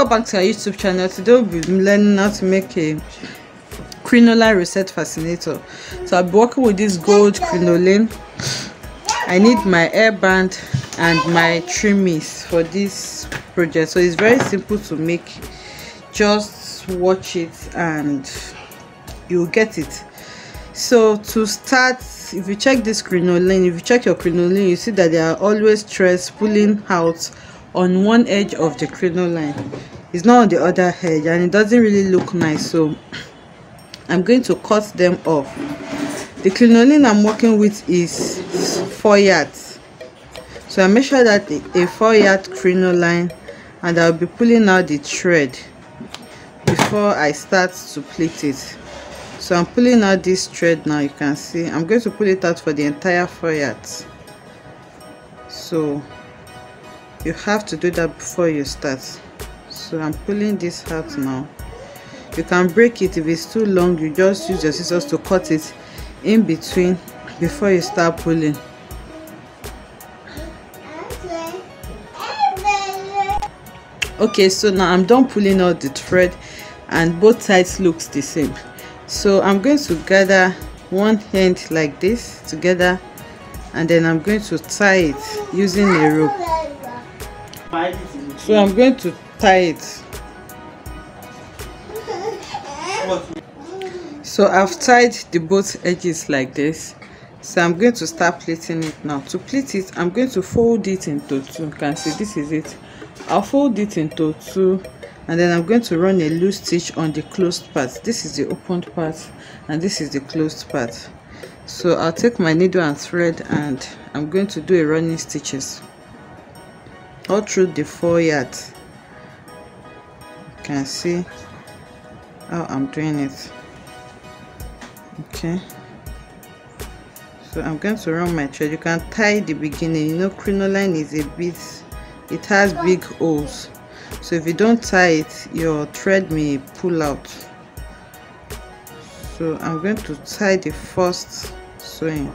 Welcome back to our YouTube channel. Today we'll be learning how to make a crinoline rosette fascinator. So I'll be working with this gold crinoline. I need my hairband and my trimmies for this project. So it's very simple to make. Just watch it and you'll get it. So to start, if you check your crinoline, you see that there are always threads pulling out on one edge of the crinoline. It's not on the other edge, and it doesn't really look nice, so I'm going to cut them off. The crinoline I'm working with is 4 yards, so I measured that a 4-yard crinoline, and I'll be pulling out the thread before I start to pleat it. So I'm pulling out this thread now. You can see I'm going to pull it out for the entire 4 yards, so you have to do that before you start. So I'm pulling this out now. You can break it if it's too long. You just use your scissors to cut it in between before you start pulling. Okay, so now I'm done pulling out the thread, and both sides looks the same. So I'm going to gather one end like this together, and then I'm going to tie it using a rope. So I'm going to tie it. So I've tied the both edges like this. So I'm going to start pleating it now. To pleat it, I'm going to fold it into two. You can see this is it. I'll fold it into two, and then I'm going to run a loose stitch on the closed part. This is the opened part, and this is the closed part. So I'll take my needle and thread, and I'm going to do a running stitches all through the 4 yards. You can see how I'm doing it. Okay, so I'm going to run my thread. You can tie the beginning. You know, crinoline is a bit, it has big holes, so if you don't tie it, your thread may pull out. So I'm going to tie the first sewing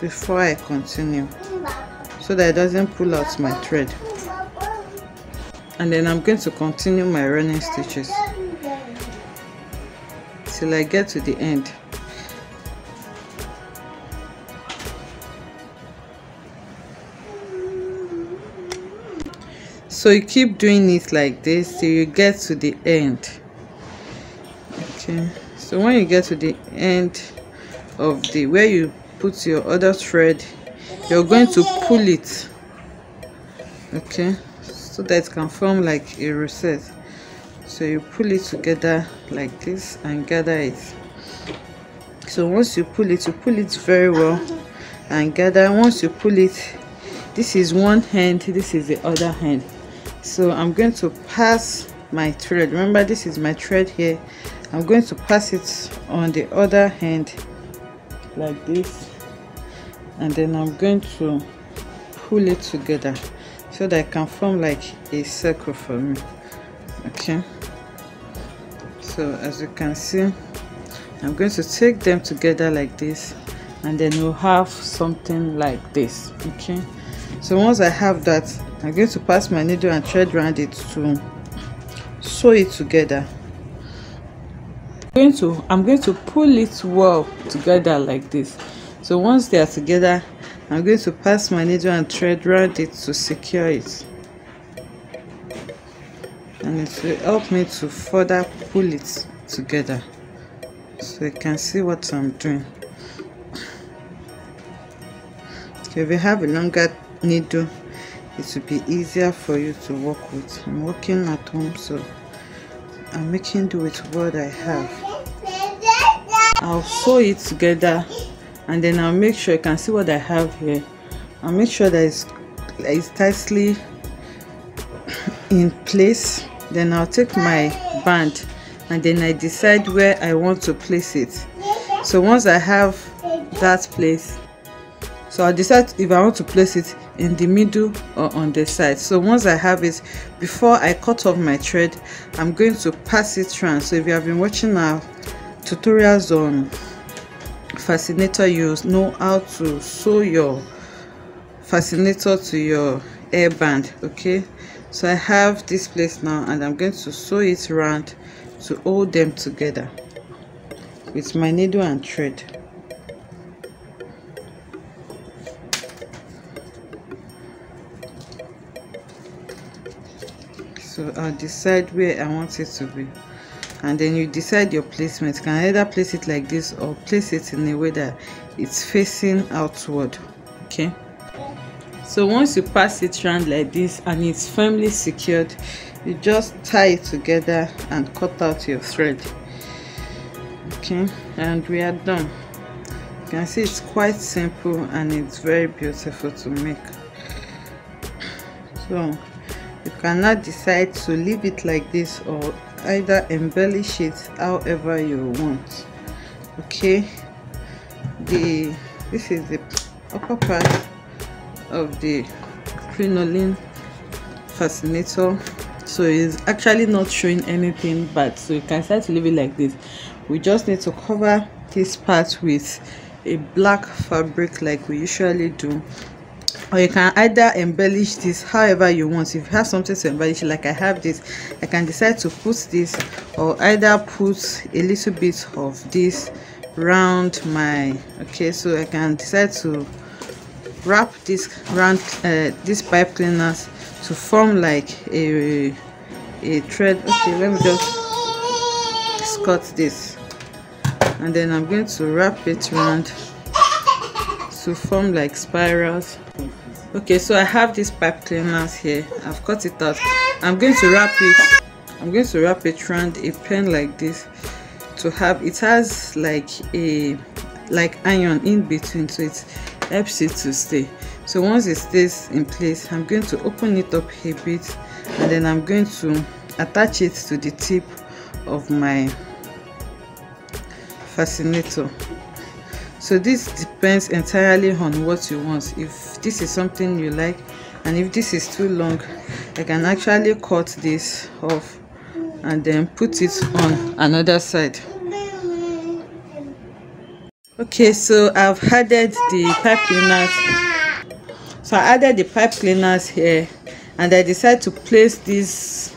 before I continue, so that it doesn't pull out my thread. And then I'm going to continue my running stitches till I get to the end. So you keep doing it like this till you get to the end. Okay, so when you get to the end of the where you put your other thread, you're going to pull it, okay, so that it can form like a rosette. So you pull it together like this and gather it. So once you pull it very well and gather. Once you pull it, this is one hand, this is the other hand. So I'm going to pass my thread. Remember, this is my thread here. I'm going to pass it on the other hand like this, and then I'm going to pull it together so that it can form like a circle for me. Okay, so as you can see, I'm going to take them together like this, and then we'll have something like this. Okay, so once I have that, I'm going to pass my needle and thread around it to sew it together. I'm going to pull it well together like this. So once they are together, I'm going to pass my needle and thread around it to secure it, and it will help me to further pull it together, so you can see what I'm doing. Okay, if you have a longer needle, it will be easier for you to work with. I'm working at home, so I'm making do with what I have. I'll sew it together, and then I'll make sure you can see what I have here. I'll make sure that it's tightly in place. Then I'll take my band, and then I decide where I want to place it. So once I have that place, so I'll decide if I want to place it in the middle or on the side. So once I have it, before I cut off my thread, I'm going to pass it around. So if you have been watching our tutorials on fascinator, you know how to sew your fascinator to your hairband. Okay, So I have this place now, and I'm going to sew it round to hold them together with my needle and thread. So I'll decide where I want it to be, and then you decide your placement. You can either place it like this or place it in a way that it's facing outward. Okay, so once you pass it around like this and it's firmly secured, you just tie it together and cut out your thread. Okay, and we are done. You can see it's quite simple and it's very beautiful to make. So you cannot decide to leave it like this or either embellish it however you want. Okay, this is the upper part of the crinoline fascinator, so it's actually not showing anything, but so you can start to leave it like this. We just need to cover this part with a black fabric like we usually do, or you can either embellish this however you want. If you have something to embellish, like I have this, I can decide to put this or either put a little bit of this round my, okay, so I can decide to wrap this round this pipe cleaners to form like a thread. Okay, let me just cut this, and then I'm going to wrap it round to form like spirals. Okay, so I have this pipe cleaners here. I've cut it out. I'm going to wrap it round a pen like this. To have it has like a iron in between, so it helps it to stay. So once it stays in place, I'm going to open it up a bit, and then I'm going to attach it to the tip of my fascinator. So this depends entirely on what you want. If this is something you like, and if this is too long, I can actually cut this off and then put it on another side. Okay, so I've added the pipe cleaners. So I added the pipe cleaners here, and I decided to place these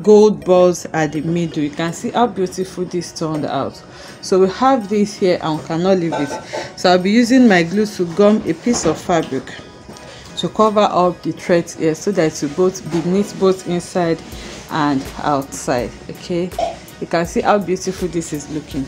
gold balls at the middle. You can see how beautiful this turned out. So we have this here and we cannot leave it. So I'll be using my glue to gum a piece of fabric to cover up the threads here, so that it will both be knit both inside and outside. Okay, you can see how beautiful this is looking.